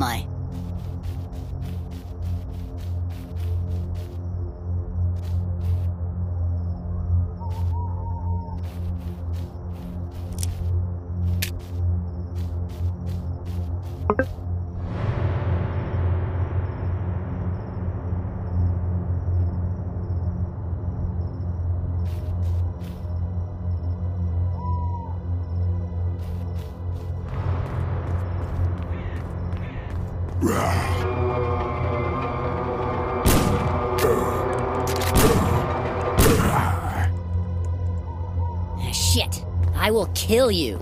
am I? Shit! I will kill you!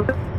Okay.